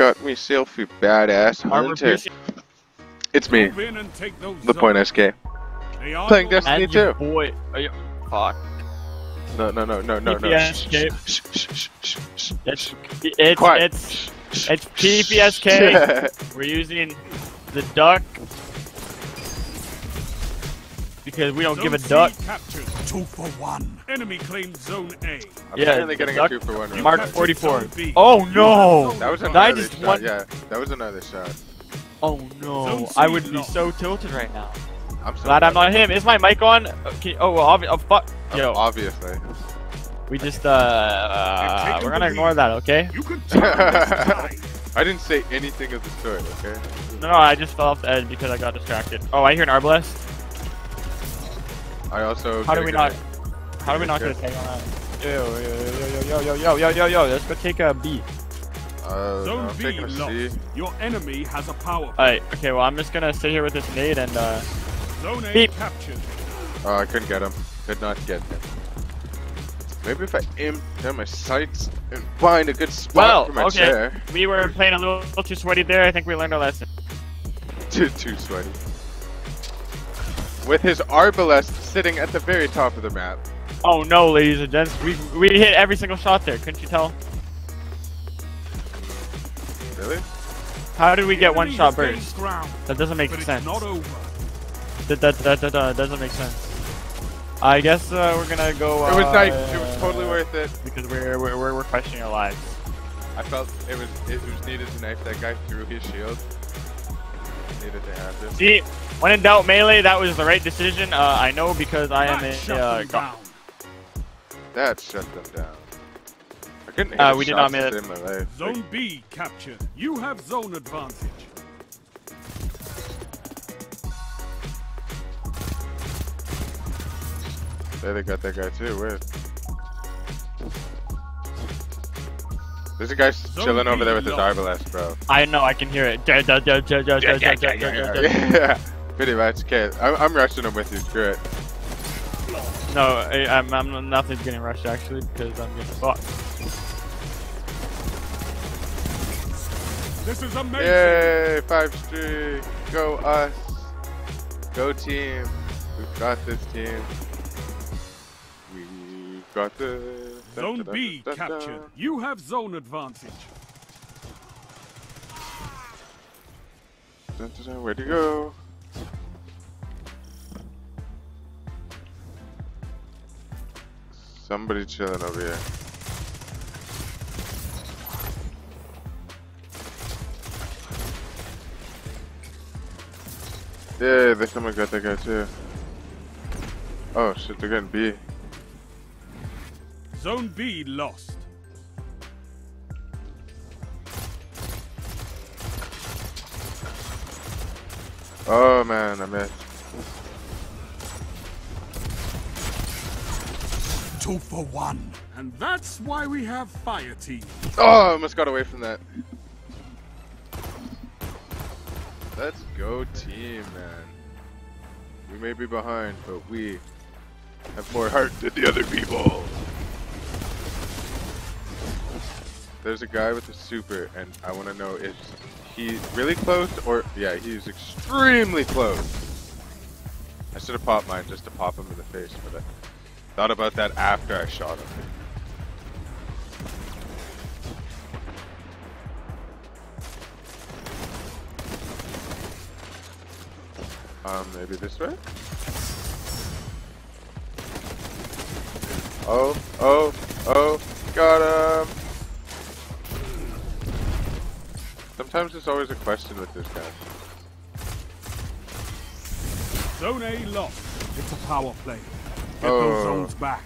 got myself a badass hunter. It's me, the Point SK, playing Destiny 2. Boy, are you... Fuck. No. It's PPSK. We're using the duck because we don't give a duck. Captured 2 for 1. Enemy claimed zone A. Yeah, they're getting a 2 for 1. Right? Mark 44. Oh no! That was another shot. Yeah, that was another shot. Oh no! I would be so tilted right now. I'm so glad I'm not him. Is my mic on? Okay. Oh, well, fuck. Yo. Obviously. We just we're gonna ignore that, okay? You could I didn't say anything of the sort, okay? No, I just fell off the edge because I got distracted. Oh, I hear an Arbalest. I also. How do we not get a tag on that? Yo, let's go take a B. Zone B locked. Your enemy has a power. Alright, okay, well I'm just gonna sit here with this nade and Zone A captured. Oh, I couldn't get him. Could not get him. Maybe if I aim down my sights and find a good spot for my chair. We were playing a little too sweaty there. I think we learned our lesson. Too sweaty. With his Arbalest sitting at the very top of the map. Oh no, ladies and gents, we hit every single shot there. Couldn't you tell? Really? How did we get one shot burst? That doesn't make sense. That doesn't make sense. I guess we're gonna go. It was nice. It was totally worth it because we're questioning our lives. I felt it was needed to knife that guy through his shield. Needed to have this. See, when in doubt, melee. That was the right decision. I know because I am a. That shut them down. I couldn't hear we did not melee. Zone B captured. You have zone advantage. There they got that guy too, weird. There's a guy chilling over there with his Arbalest, bro. I know, I can hear it. Yeah, pretty much. Okay, I'm rushing him with you, screw it. No, I'm nothing's getting rushed actually, because I'm getting fucked. This is amazing! Yay, 5-3, go us. Go team, we've got this team. Got the Zone B captured. You have zone advantage. Where'd you go? Somebody chilling over here. Yeah, there's someone got that guy too. Oh shit, they're getting B. Zone B lost. Oh man, I missed. 2 for 1. And that's why we have fire team. Oh, I almost got away from that. Let's go team, man. We may be behind, but we have more heart than the other people. There's a guy with a super, and I want to know if he's really close or... Yeah, he's extremely close. I should have popped mine just to pop him in the face, but I thought about that after I shot him. Maybe this way? Oh, got him! Sometimes there's always a question with this guy. Zone A locked. It's a power play. Get those zones back.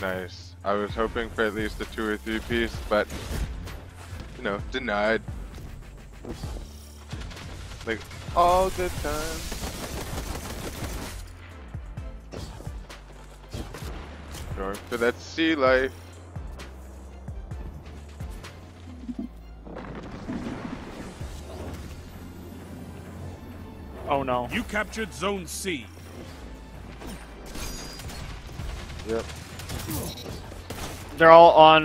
Nice. I was hoping for at least a 2 or 3 piece, but you know, denied. Like all the time. Going for that sea life. Oh no. You captured zone C. Yep. They're all on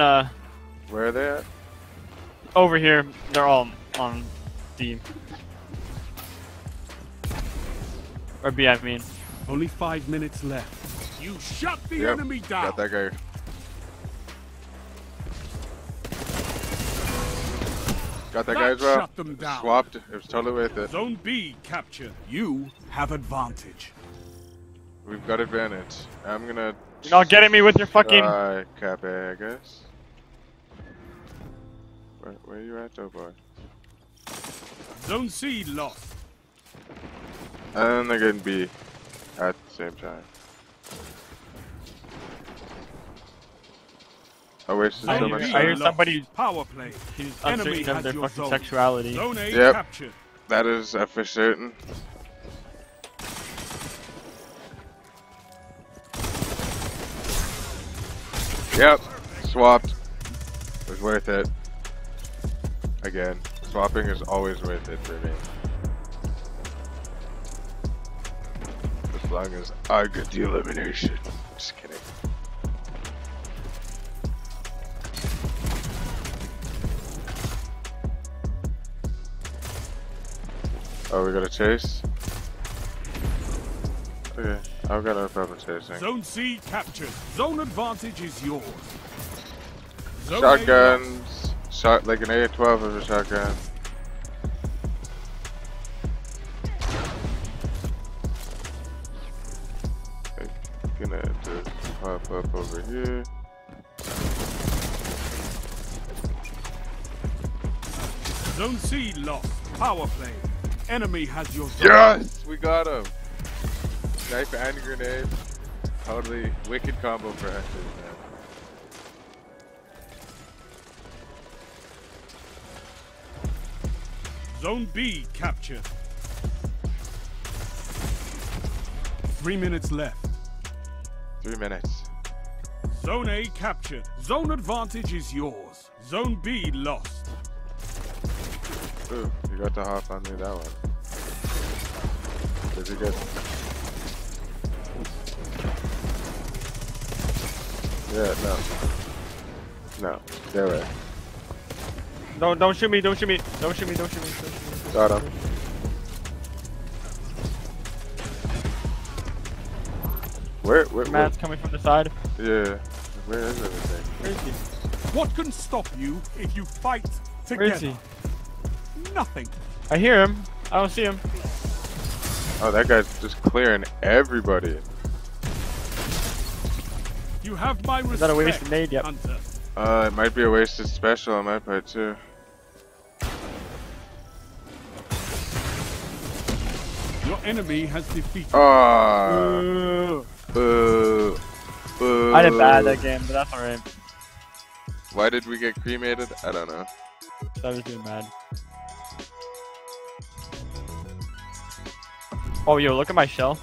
Where are they at? Over here. They're all on B. Or B, I mean. Only 5 minutes left. You shut the enemy down. Got that guy. Got that guy as well. Swapped. It was totally worth it. Zone B captured. You have advantage. We've got advantage. I'm gonna. You're not getting me with your fucking. Cap, I guess. Where are you at, though, boy? Zone C lost. And they're getting B at the same time. I wasted so much time. I hear somebody power play. He's asserting them their fucking sexuality. Yep, captured. That is for certain. Yep, swapped. It was worth it. Again, swapping is always worth it for me. As long as I get the elimination. Just kidding. Oh, we gotta chase? Okay, I've got no problem chasing. Zone C captured. Zone advantage is yours. Zone shotguns. Shot like an A12 of a shotgun. Pop up over here. Zone C lost. Power play. Enemy has your zone. Yes! We got him. Knife and grenade. Totally wicked combo for Ashes, man. Zone B captured. 3 minutes left. 3 minutes. Zone A captured. Zone advantage is yours. Zone B lost. Ooh, you got to hop on me that one. Did you get? Yeah, no. No, they're right. Don't shoot me, don't shoot me. Don't shoot me, don't shoot me. Don't shoot me. Got him. Where, Matt's coming from the side. Yeah. Where is everything? Where is he? What can stop you if you fight together? Where is he? Nothing. I hear him. I don't see him. Oh, that guy's just clearing everybody. You have my respect. Is that a wasted nade? Yep. Hunter. It might be a wasted special on my part too. Your enemy has defeated. Ooh. I did bad that game, but that's alright. Why did we get cremated? I don't know. I was doing mad. Oh, yo, look at my shell.